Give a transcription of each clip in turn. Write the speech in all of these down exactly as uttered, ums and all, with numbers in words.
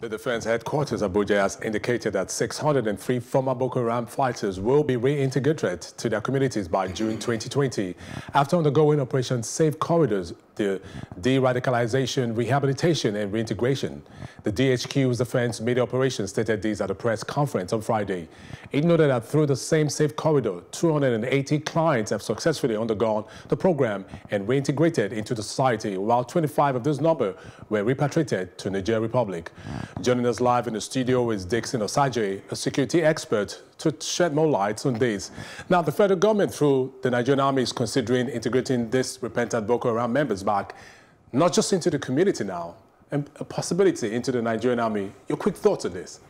The defense headquarters Abuja has indicated that six hundred and three former Boko Haram fighters will be reintegrated to their communities by June twenty twenty. After undergoing Operation Safe Corridors, the de-radicalization, rehabilitation and reintegration. The D H Q's Defense Media Operations stated this at a press conference on Friday. It noted that through the same Safe Corridor, two hundred and eighty clients have successfully undergone the program and reintegrated into the society, while twenty-five of this number were repatriated to Niger Republic. Joining us live in the studio is Dickson Osajie, a security expert, to shed more light on this. Now, the federal government, through the Nigerian Army, is considering integrating these repentant Boko Haram members back, not just into the community now, and a possibility into the Nigerian Army. Your quick thoughts on this?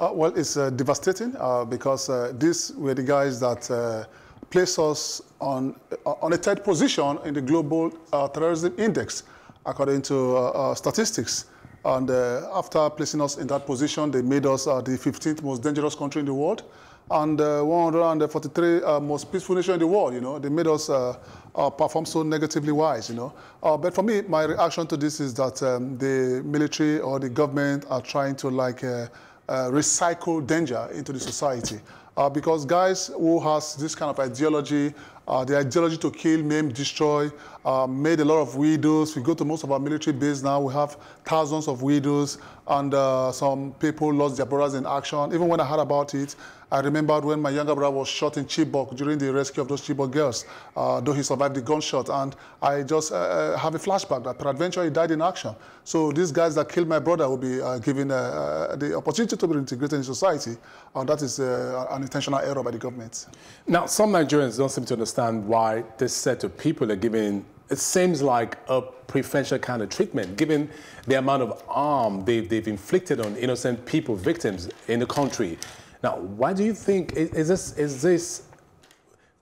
Uh, well, it's uh, devastating uh, because uh, these were the guys that uh, place us on, on a third position in the global uh, terrorism index, according to uh, uh, statistics. And uh, after placing us in that position, they made us uh, the fifteenth most dangerous country in the world and uh, one hundred forty-three uh, most peaceful nation in the world. You know, they made us uh, uh, perform so negatively wise, you know. Uh, but for me, my reaction to this is that um, the military or the government are trying to, like, uh, uh, recycle danger into the society. Uh, because guys who has this kind of ideology, uh, the ideology to kill, maim, destroy, uh, made a lot of widows. We go to most of our military base now. We have thousands of widows, and uh, some people lost their brothers in action. Even when I heard about it, I remembered when my younger brother was shot in Chibok during the rescue of those Chibok girls, uh, though he survived the gunshot. And I just uh, have a flashback that peradventure he died in action. So these guys that killed my brother will be uh, given uh, the opportunity to be integrated in society, and that is uh, an intentional error by the government. Now, some Nigerians don't seem to understand why this set of people are given, it seems like, a preferential kind of treatment, given the amount of harm they've, they've inflicted on innocent people, victims in the country. Now, why do you think, is, is, this, is this,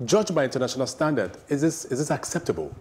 judged by international standard, is this, is this acceptable?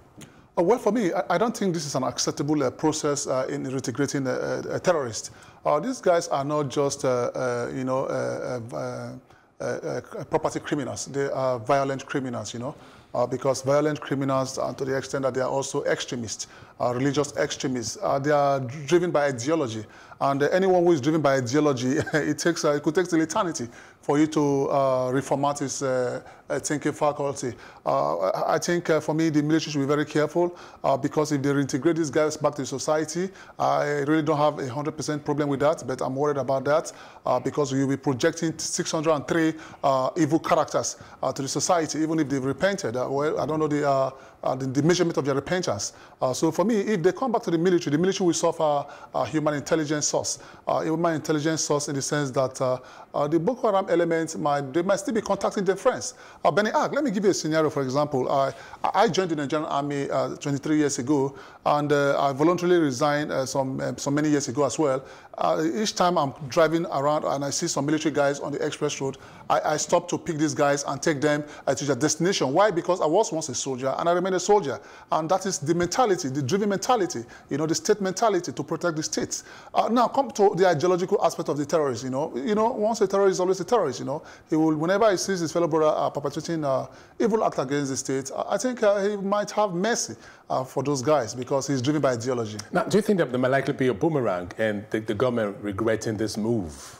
Uh, well, for me, I, I don't think this is an acceptable uh, process uh, in integrating a, a, a terrorist. Uh, these guys are not just, uh, uh, you know, uh, uh, uh, Uh, uh, property criminals. They are violent criminals, you know, uh, because violent criminals, uh, to the extent that they are also extremists, uh, religious extremists, uh, they are driven by ideology. And uh, anyone who is driven by ideology, it takes uh, it could take till eternity for you to uh, reformat his uh, thinking faculty. Uh, I think uh, for me, the military should be very careful uh, because if they reintegrate these guys back to society, I really don't have a one hundred percent problem with that, but I'm worried about that uh, because you'll be projecting six hundred and three uh, evil characters uh, to the society, even if they've repented. Uh, well, I don't know the, uh, uh, the, the measurement of their repentance. Uh, so for me, if they come back to the military, the military will suffer a human intelligence source. Uh, human intelligence source in the sense that uh, uh, the Boko Haram elements, might, they might still be contacting their friends. Uh, Benny Ag, let me give you a scenario, for example. Uh, I joined the Nigerian Army uh, twenty-three years ago, and uh, I voluntarily resigned uh, some, uh, some many years ago as well. Uh, each time I'm driving around and I see some military guys on the express road, I, I stop to pick these guys and take them uh, to their destination. Why? Because I was once a soldier, and I remain a soldier. And that is the mentality, the driven mentality, you know, the state mentality to protect the states. Uh, now, come to the ideological aspect of the terrorist, you know. You know, once a terrorist is always a terrorist, you know. He will, whenever he sees his fellow brother uh, perpetrating uh, evil act against the state, I think uh, he might have mercy uh, for those guys because he's driven by ideology. Now, do you think that there might likely be a boomerang and the, the government regretting this move?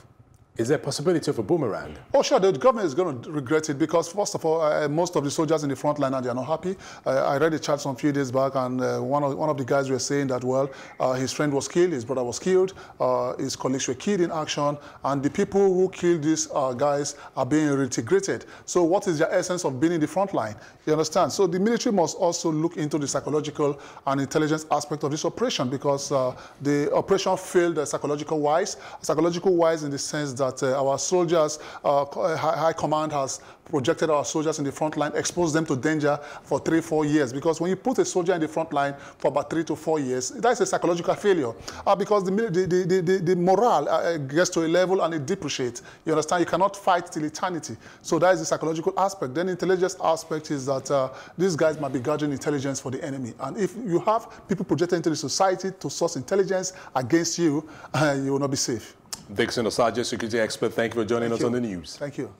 Is there a possibility of a boomerang? Oh, sure. The government is going to regret it because, first of all, uh, most of the soldiers in the front line, and they are not happy. Uh, I read a chat some few days back, and uh, one, of, one of the guys were saying that, well, uh, his friend was killed, his brother was killed, uh, his colleagues were killed in action, and the people who killed these uh, guys are being reintegrated. So what is their essence of being in the front line? You understand? So the military must also look into the psychological and intelligence aspect of this operation because uh, the operation failed uh, psychological-wise, psychological-wise in the sense that that uh, our soldiers, uh, high command has projected our soldiers in the front line, exposed them to danger for three, four years. Because when you put a soldier in the front line for about three to four years, that's a psychological failure. Uh, because the, the, the, the, the morale uh, gets to a level and it depreciates. You understand? You cannot fight till eternity. So that is the psychological aspect. Then the intelligence aspect is that uh, these guys might be gathering intelligence for the enemy. And if you have people projected into the society to source intelligence against you, uh, you will not be safe. Dickson Osajie, security expert, thank you for joining thank us you. on the news. Thank you.